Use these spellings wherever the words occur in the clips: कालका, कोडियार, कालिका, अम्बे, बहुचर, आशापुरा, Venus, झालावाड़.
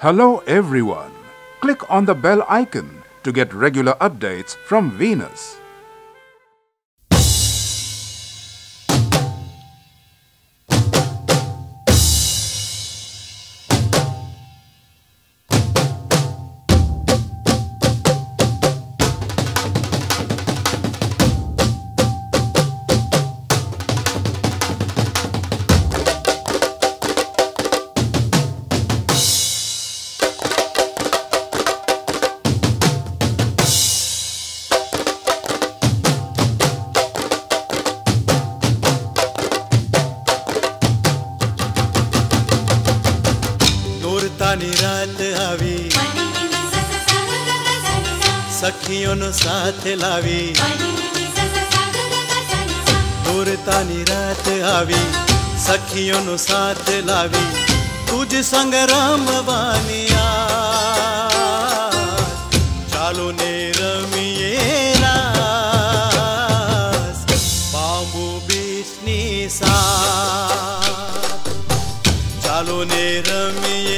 Hello everyone! Click on the bell icon to get regular updates from Venus. तानी रात आवी सखियों no साथ लावी दूर तानी रात आवी सखियों नो साथ लावी तुझ संग राम बानिया चालो ने रमिए रास बाबू बिष्णी सा चालो ने रमिए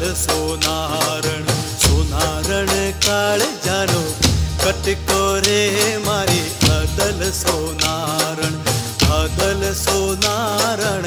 लाल सोनारण सोनारण काळजानो कटको रे मारी बादल सोनारण बादल सोनारण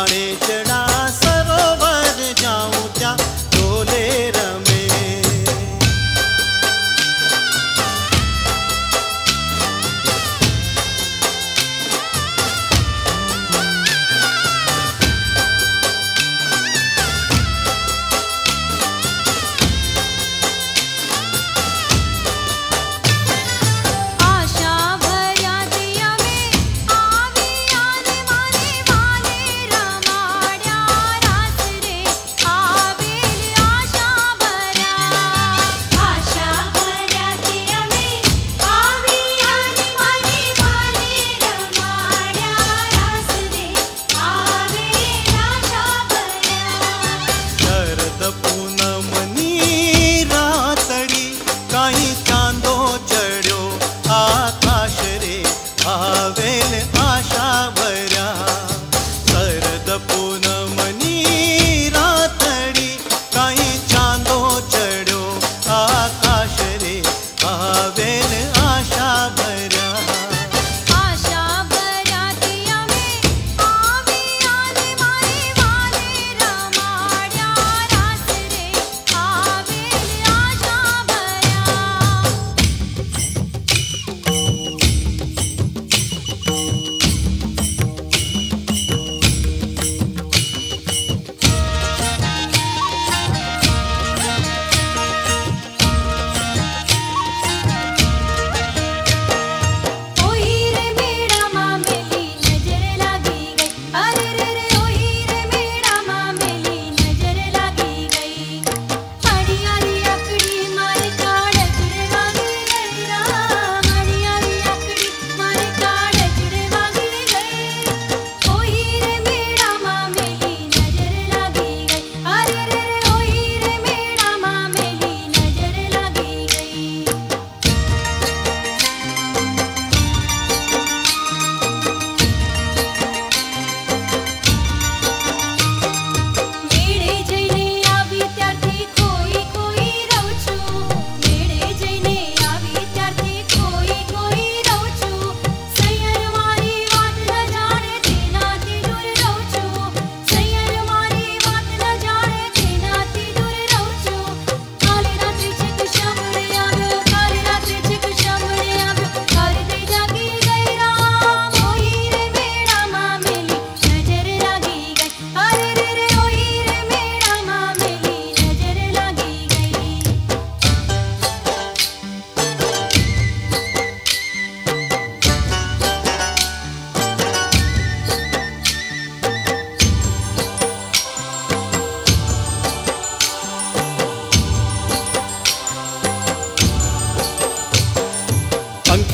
I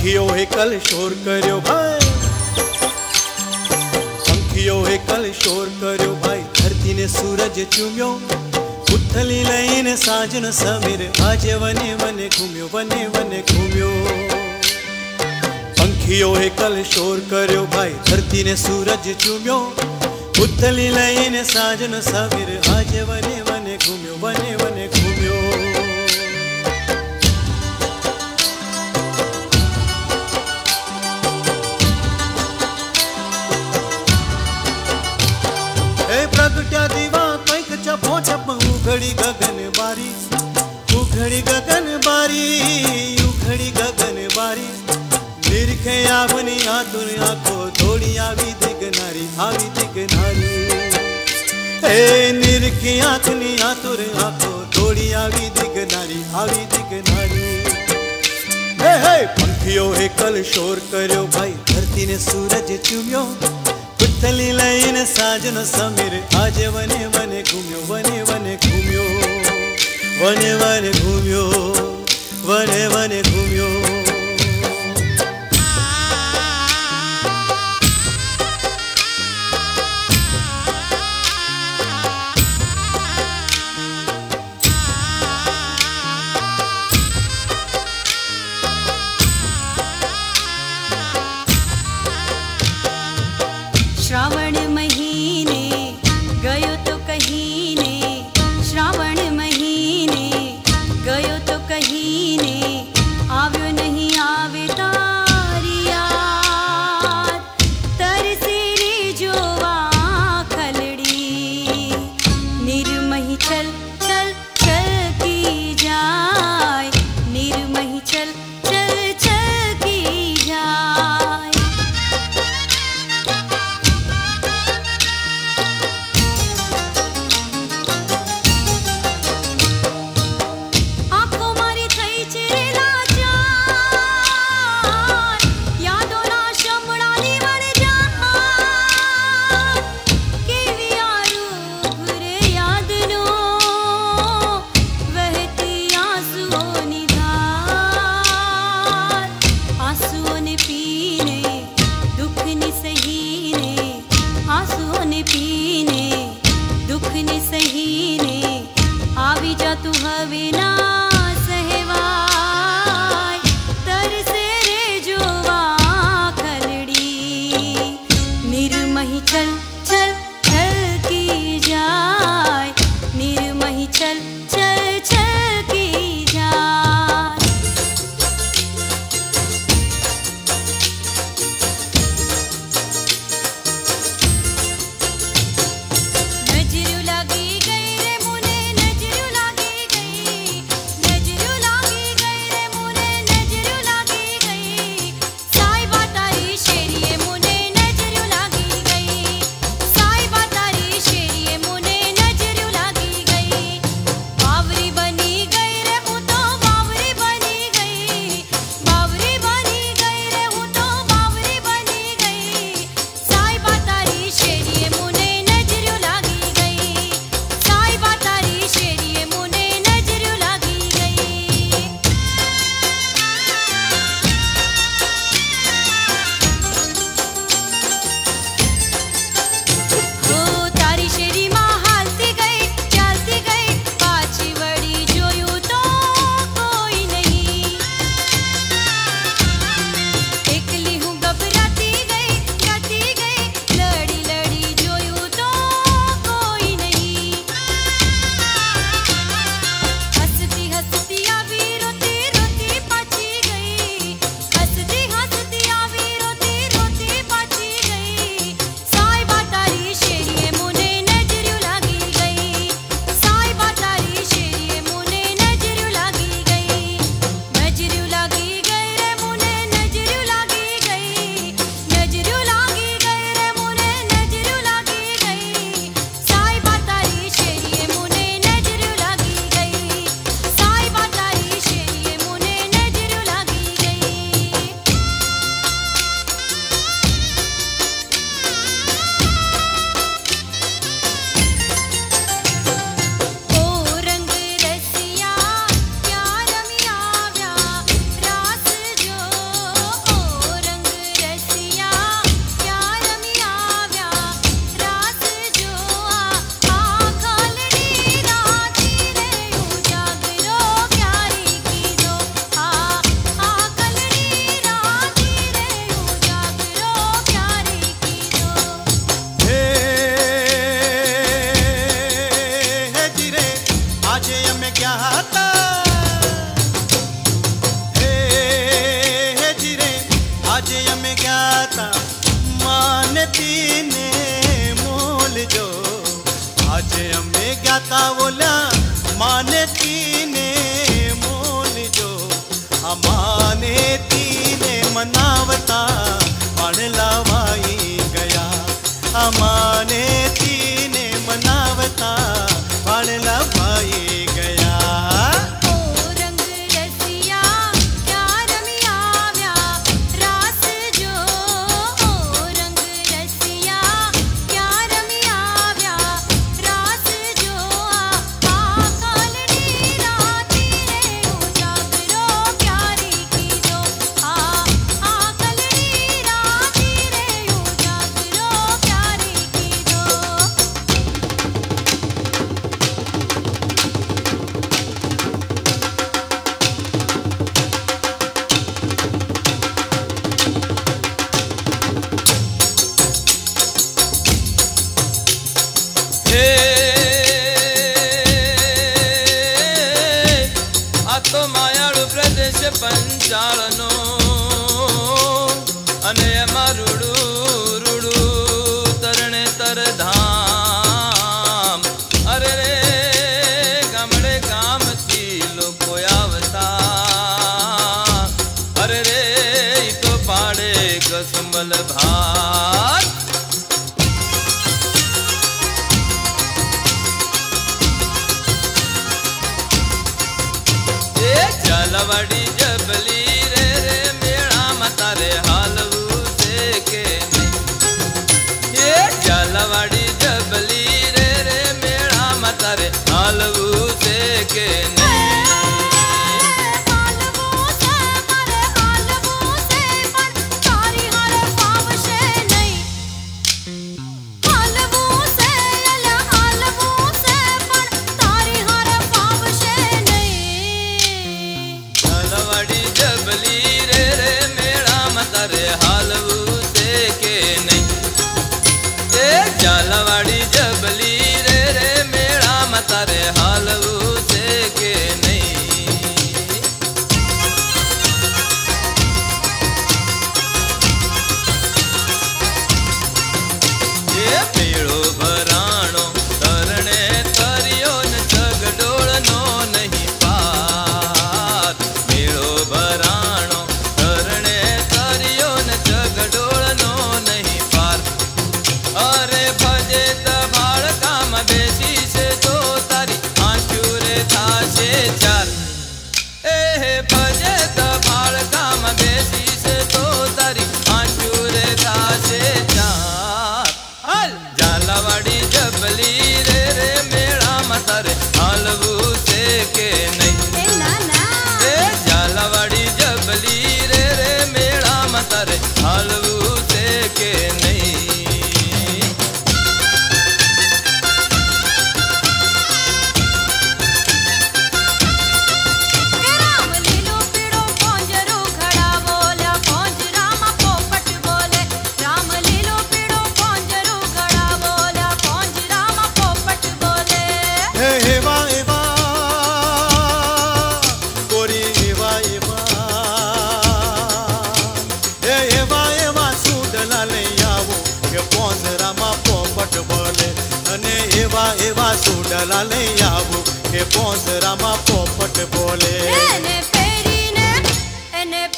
संखियो हे कल शोर करो भाई, संखियो हे कल शोर करो भाई। धरती ने सूरज चूम्यो, उथली लईने साजन समीर। आजे वने वने घूम्यो, वने वने घूम्यो। पंखियो हे कल शोर करो भाई, धरती ने सूरज चूम्यो, उथली लईने साजन समीर। आजे वने वने घूम्यो, वने वने घूम्यो। प्रगट्या दीवा कैक छपो छप उघड़ी गगन बारी, उघड़ी गगन बारी, उघड़ी गगन बारी। निरखे आवनी आतुर आखो दौड़ी आवी दिगनारी, आवी दिगनारी। ए निरखे आखनी आतुर आखो दौड़ी आवी दिगनारी, आवी दिगनारी। हे हे पंखियो हे कल शोर करो भाई, धरती ने सूरज चूम्यो, उथली लईने साजन समीर। आजे वने वने घूम्यो, वने वने घूम्यो, वने वने घूम्यो, वने वने घूम्यो। श्रावण महीने गयो तो कहीने, श्रावण महीने गयो तो कहीने। आव्यो नहीं आवे तारी याद, तरसी रे जोवा खलड़ी। निर्मही चल चल चल की जाय, निर्मही चल चल चल की जाय। आवी जा तू हवे ना सहवाय, तरसे रे जोवा खलड़ी। निर्मही चल चल चल की जाय, निर्मही चल चल चल की जाय। नजर लगी गई रे मुने, नजर लगी गई। चाहता हे जिरे अजय में ज्ञाता मानती ने मोल जो अजय में ज्ञाता बोला मानती ने मोल जो हमाने तीने मनावता मन लावाई गया हमाने तीने मनावता मन लावाई गया। ओ रंग रसिया क्या रमिया व्या रास जो ओ रंग रसिया क्या रमिया व्या रास जो आ कालनी राती रे उजागरो प्यारी की जो आ कालनी राती रे उजागरो प्यारी की जो। आ तो मायाळु प्रदेश पंचाळनो अने मारुडू रुडू तरणे तरधाम अरे रे गामडे गाम थी लोको आवता अरे रे ई तो पाडे कसमल भात। झालावाड़ी जबली रे रे मेरा मता रे हालवू देखे ये झालावाड़ी जबली रे रे मेरा मता रे हालवू देखे झालावाड़ी जबली रे रे मेरा मता रे हालवू देखे नहीं ए झालावाड़ी जबली रे रे मेरा मता रे हालवू देखे नहीं। ये पेड़ो भराणो तरणे तरियो न जगडोल नो नहीं झालावाड़ी जबली रे रे मेरा मता रे हालवू देखे नहीं ए झालावाड़ी जबली रे रे मेरा मता रे हालवू देखे नहीं। એવા સુડલા લઈ આવું કે પોંઝરામાં પોપટ બોલે એને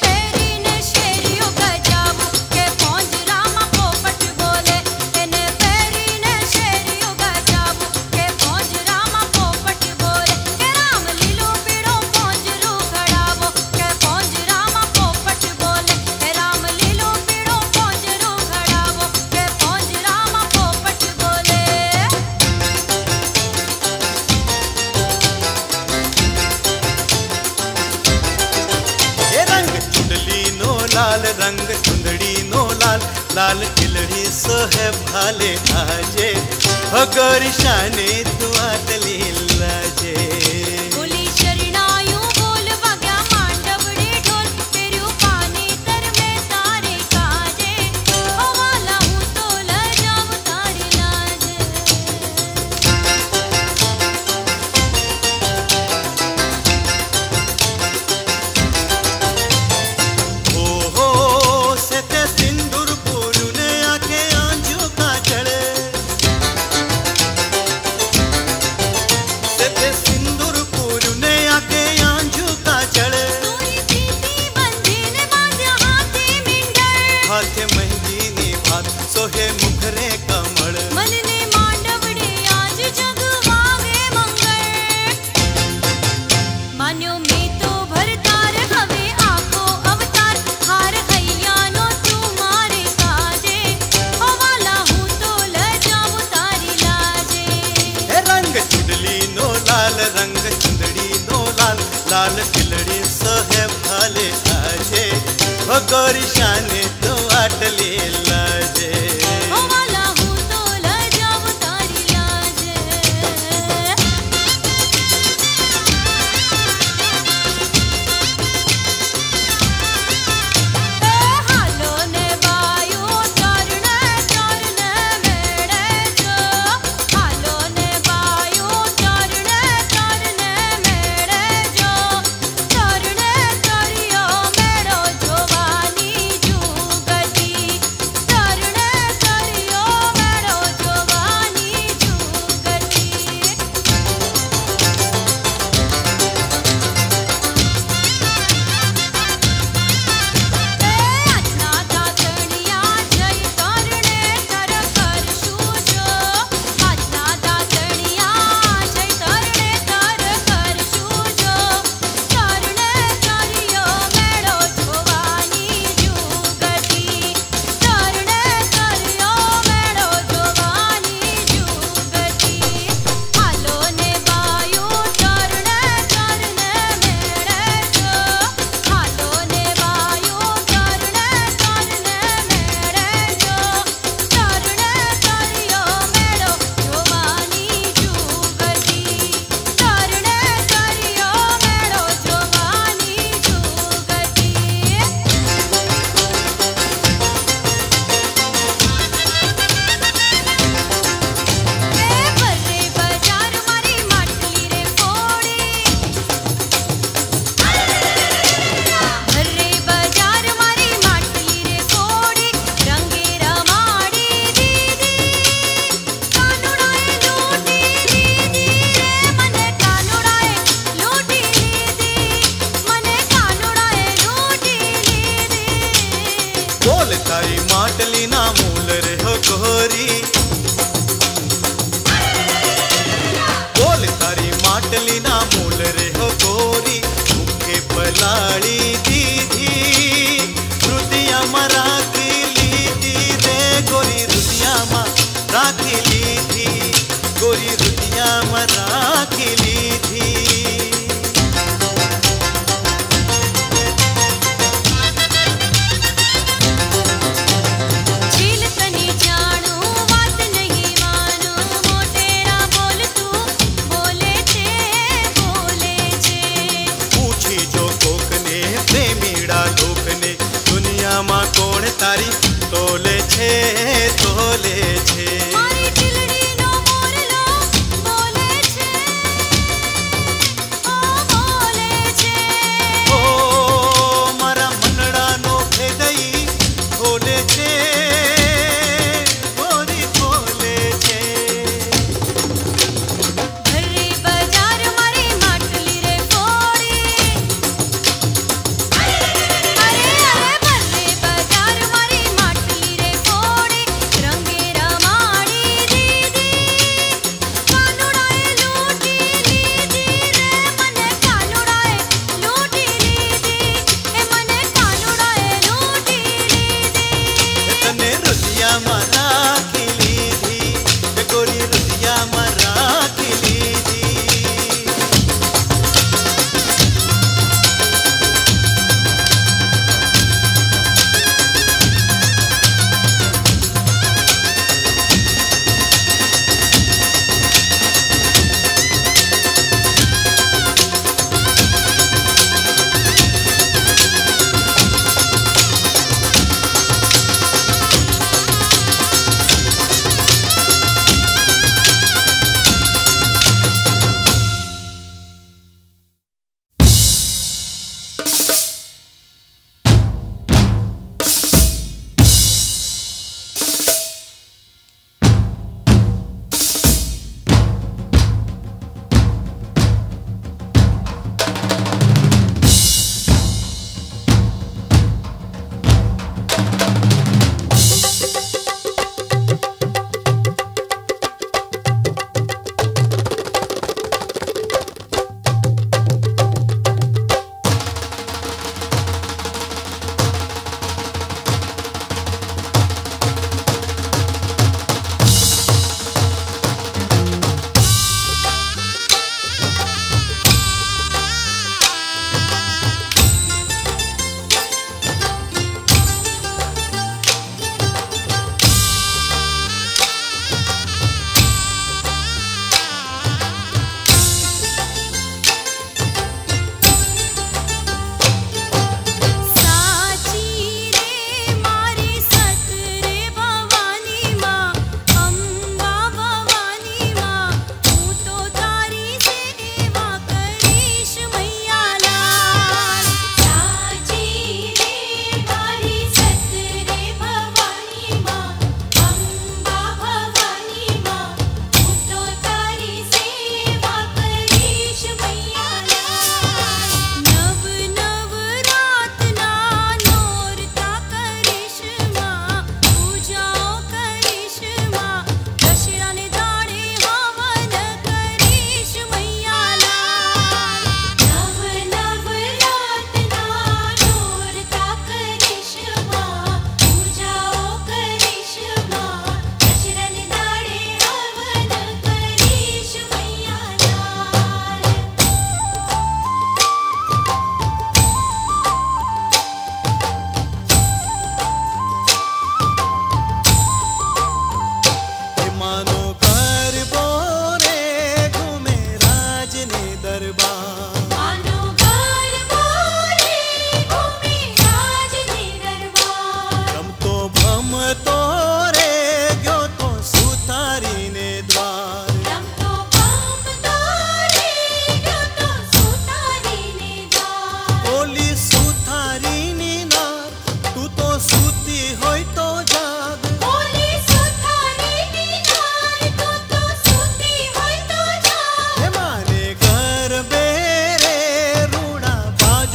પહેરીને શેરીઓ ગજાવું કે પોંઝરામાં પોપટ બોલે એને પહેરીને શેરીઓ ગજાવું કે પોંઝરામાં પોપટ બોલે કે રામ લીલો પીળો પોંજરો ખડાવો કે પોંઝરામાં પોપટ બોલે કે રામ લીલો પીળો પોંજરો ખડાવો કે પોંઝરામાં પોપટ બોલે। लाल रंग चुंदड़ी नो लाल लाल खिलड़ी सो है भाले आजे भगोर शाने दुआ तली लाजे बोली शरणायू बोल वग्या मांडवड़े ढोल तेरू पानी तर में तारे काजे ओ वाला हूँ तो ल जाऊँ तारे लाजे। गानों में तो भरता रहे आको अवतार। हार खयानो तुम्हारे काजे हवाला हूँ तो ले जाऊँ तारी लाजे। हे रंग चुडली नो लाल रंग चुंदड़ी नो लाल लाल खिलड़ी सहे भाले आजे भगोरी शाने तो आटले लाजे। तारी माटली ना मूल रे हो गोरी बोल तारी माटली ना मूल रे हो गोरी मुखे पलाड़ी दीदी रुदिया मा राखी लीधी रे गोरी रुदिया मा राखी लीधी गोरी रुदिया मा राखी लीधी। तारी तोले छे तोले छे मारी चिलड़ी नो बोललो बोले छे ओ मारा मनड़ा नो भेदई बोले छे गोरी बोले छे। भरे बाजार मारी माटली रे फोड़ी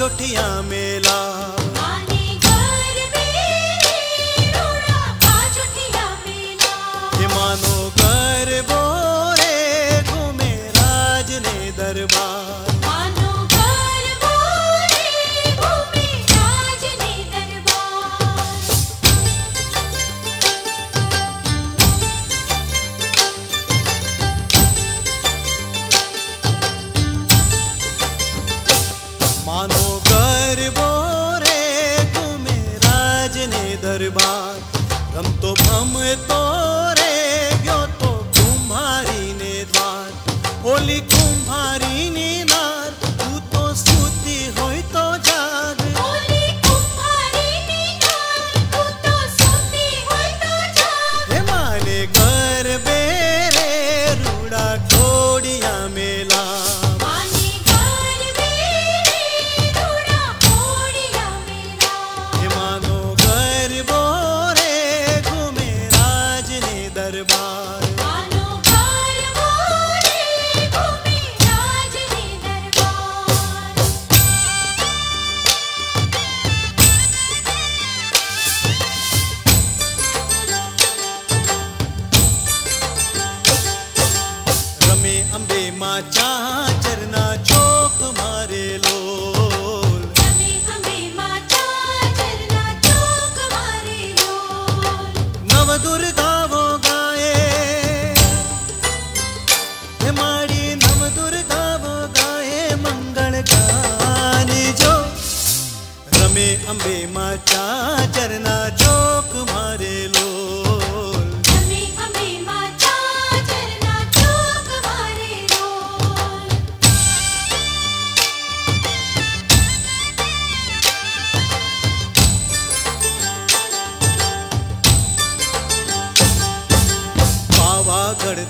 जोटिया मेला मानो कर बोरे घूमे राज ने दरबार दरबार गम तो भम तोरे गयो तो कुम्हारी ने द्वार होली कुम्हारी ने नार तू तो सूती होई तो जाग होली कुम्हारी ने नार तू तो सूती होई तो जाग हे माने घर बेरे रूड़ा घोड़िया मेला माने घर बेरे रूड़ा घोड़िया मेला हे मानो चरना चौक मारे लोल हमें माचा चरना चौक मारे लोल नव दुर्गा वो गाए मारी नव दुर्गा वो गाए मंगल गान जो रमे अम्बे माचा चरना चौक मारे लोल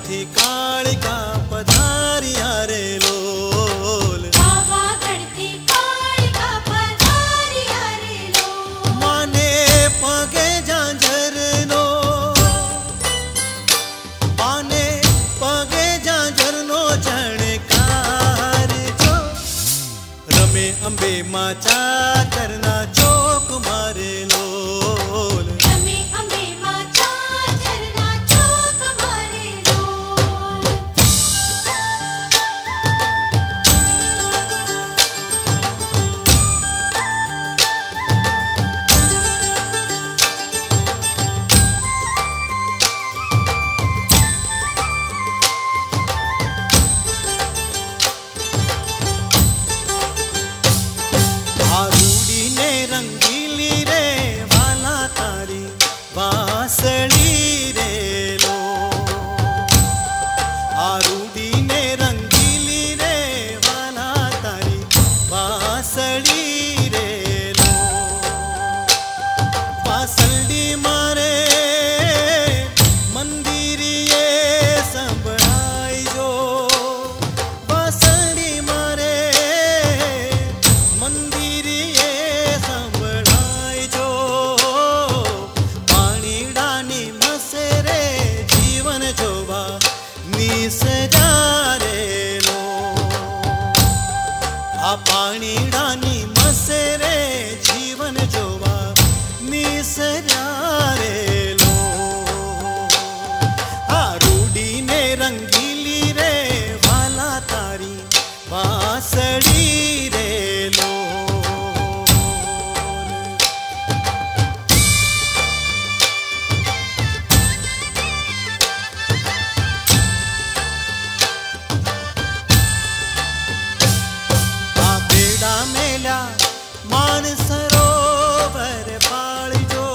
थी कालिका पधारिया रे लोल कालिका पधारिया रे लोल माने पगे झांझर नो माने पगे झांझर नो झणकार जो रमे अम्बे माचा करना चौक मारे लोल वासड़ी रे लो आरूडी ने रंगीली रे वाला तारी वासड़ी रे लो वासड़ी मारे मंदिरिये संभराई जो वासड़ी मारे मंदिरिये संभराई जो पानी डानी मसरे जीवन जोवा मिसरा रे लो आरूडी ने रंगीली रे वाला तारी बासड़ी रे लो मेला मान सरोवर पाल जो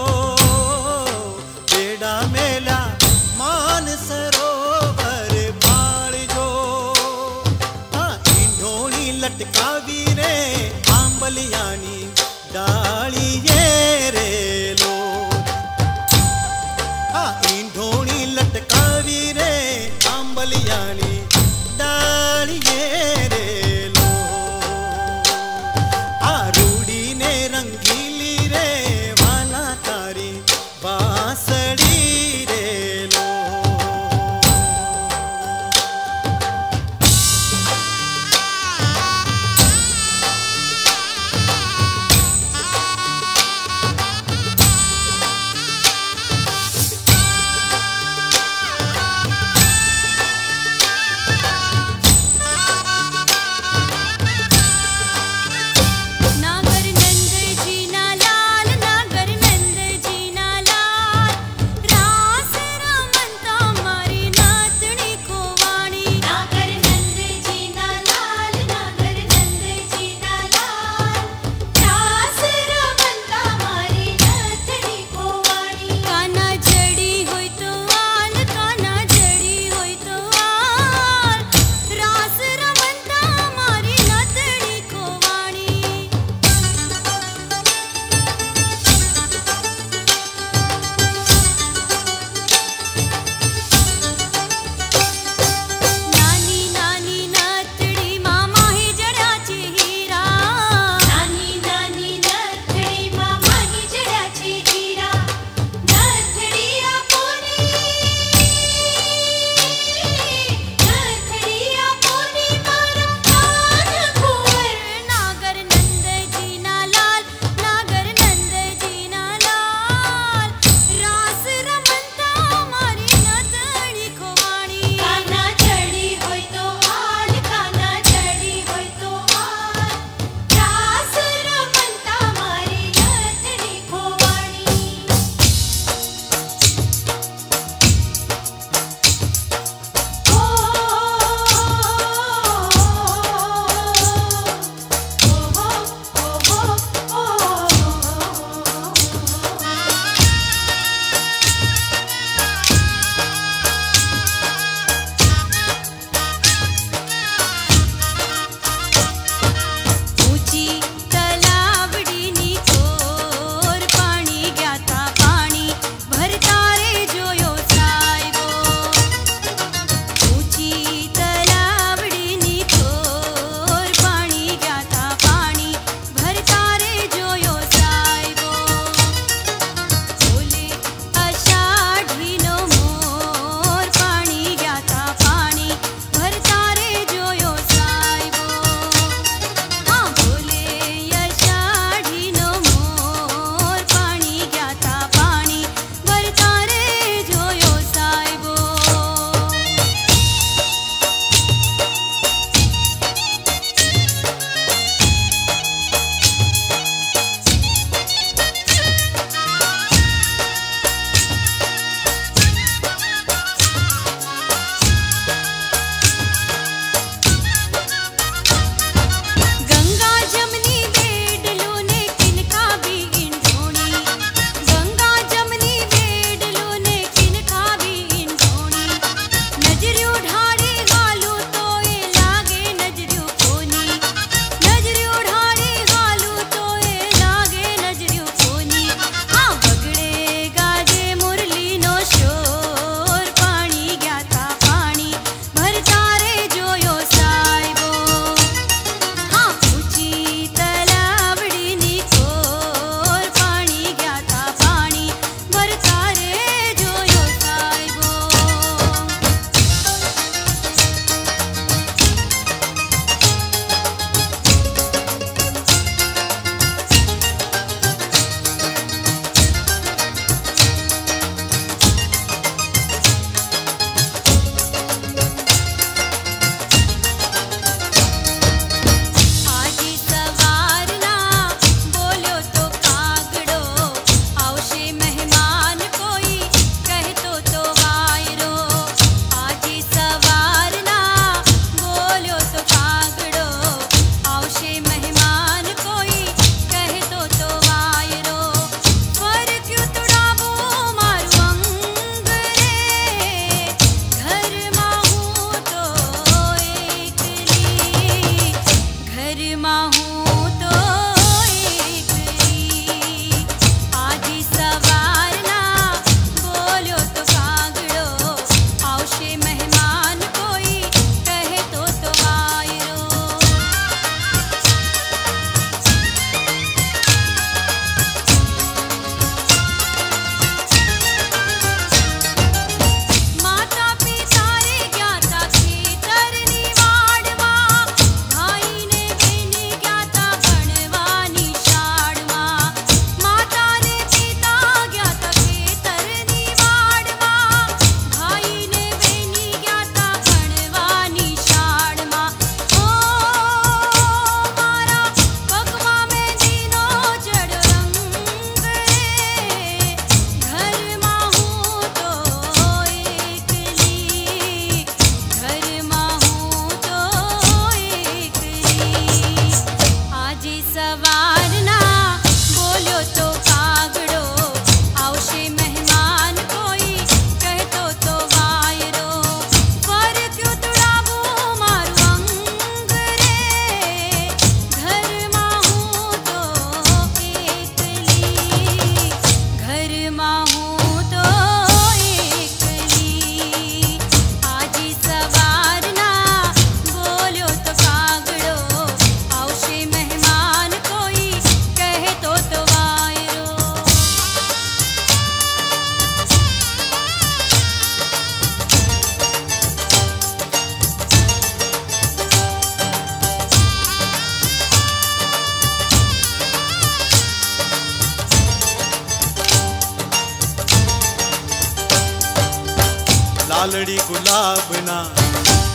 लालड़ी गुलाबना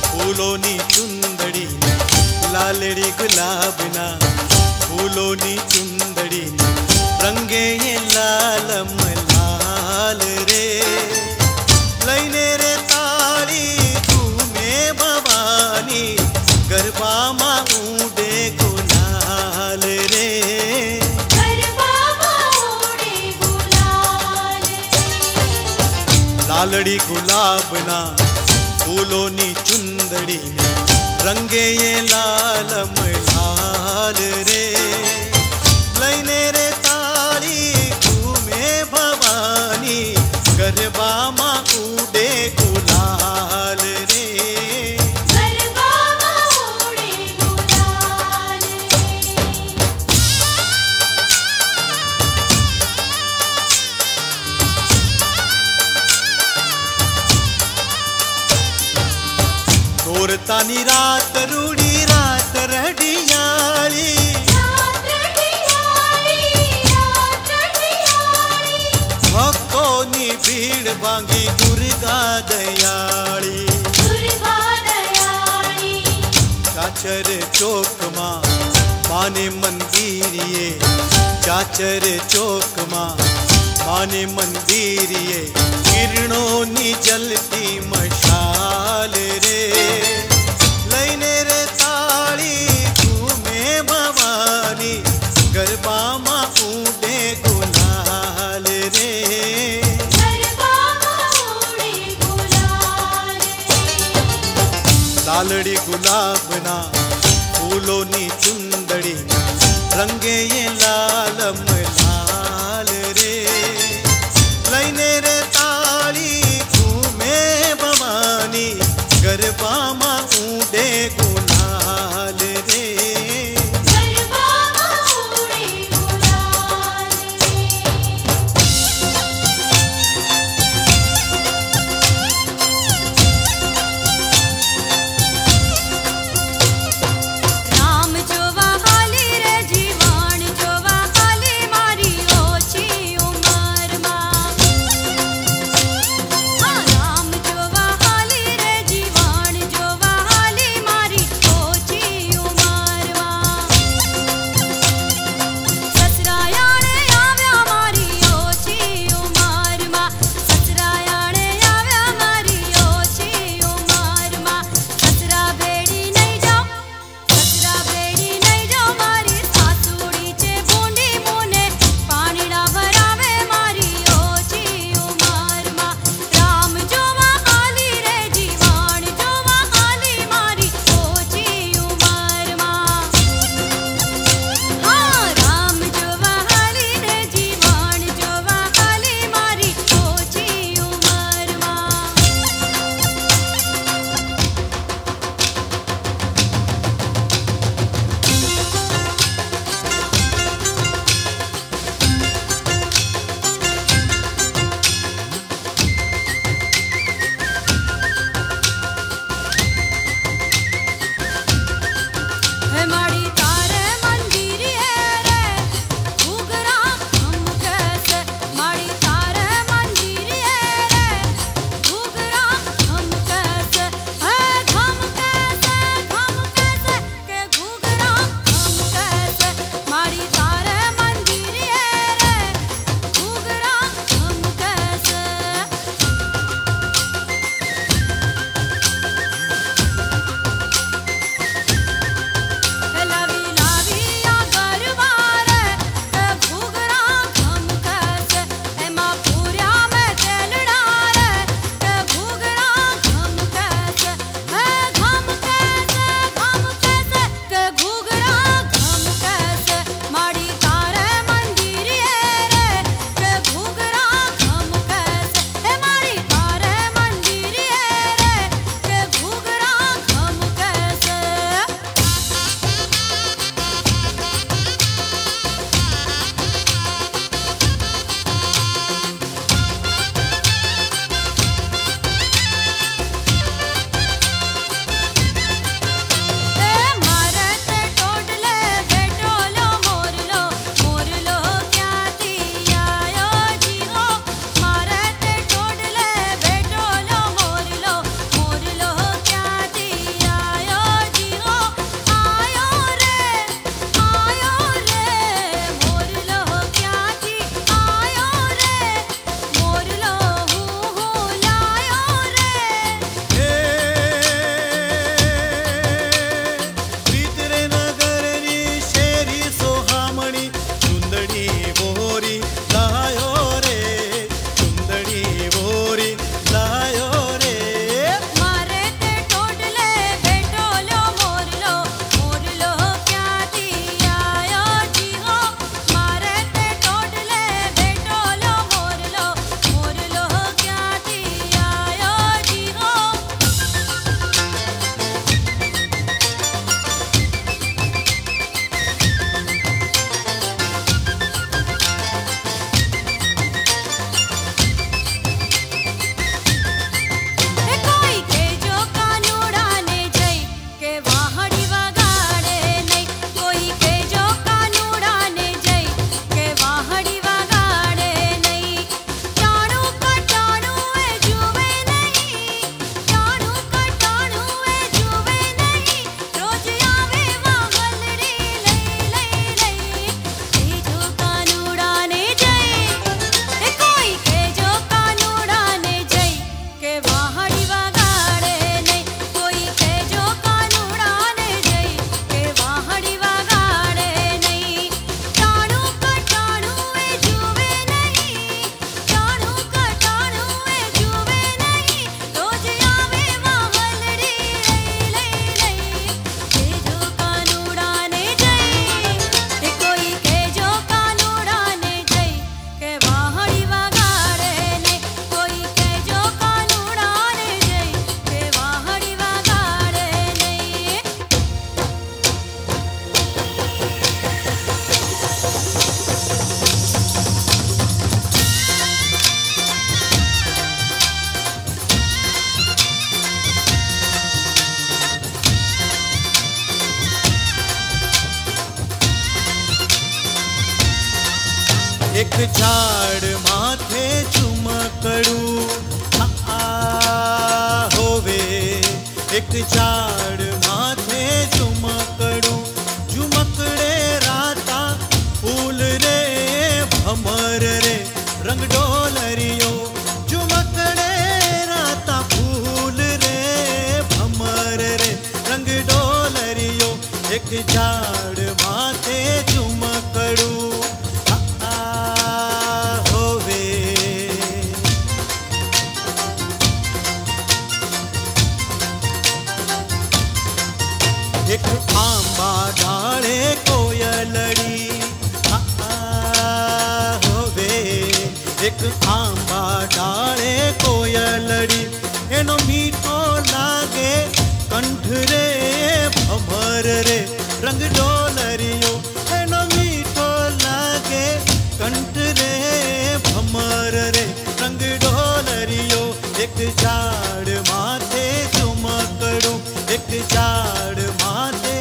फूलों नी चुंदड़ी, लालड़ी गुलाबना फूलों नी चुंदड़ी, रंगे ये लाल मलाल रे लैने रे ताड़ी तूमे भवानी गरबा मा उड़े गुलाल रे। लालड़ी गुलाबना फूलों नी चुंदड़ी रंगे ये लाल मलाल रे लैने रे तारी घूमे भवानी गरबा मा उड़े गुलाल रे। तानी रात रूड़ी रात रडियाली, भक्तों नी भीड़ बांगी दुर्गा दयाली, चाचर चौक माँ माने मंदिरिये, चाचर चौक माँ माने मंदिरिये, किरणों नी जलती मशाल रे लैने रे ताली घूमे भवानी गरबा मा उड़े गुलाल रे। लालड़ी गुलाबना फूलों नी चुंदड़ी रंगे ये लाल मलाल रे लैने रे ताली घूमे भवानी गरबा मा उड़े गुलाल रे। गरबा मा उड़े गुलाल रे। राम एक झाड़ माथे चुमकड़ू होवे, एक झाड़ माथे चुमकड़ू चुमकड़े राता फूल रे भमर रे रंग डोलरियो, चुमकड़े राता फूल रे भमर रे रंग डोलरियो, एक झाड़ माथे चुमकड़ू एक आंबा डाले कोयलड़ी एनो मीठो लागे कंठ रे भमर रे रंग डोलरियो, एनो मीठो लागे कंठ रे भमर रे रंग डोलरियो, एक झाड़ माथे चुमकड़ू, एक झाड़ माथे चुमकड़ू।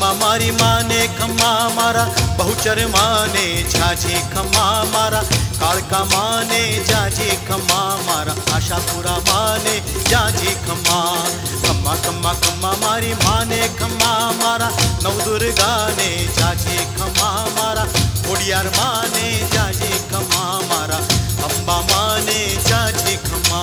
खम्मा मारी माने खम्मा मारा, बहुचर माने झाझे खम्मा मारा, कालका माने झाझे खम्मा मारा, आशापुरा माने झाझे खम्मा। खम्मा खम्मा खम्मा मारी माने खम्मा मारा, नवदुर्गा ने झाझे खम्मा मारा, कोडियार माने झाझे खम्मा मारा, अम्बा माने झाझे खम्मा।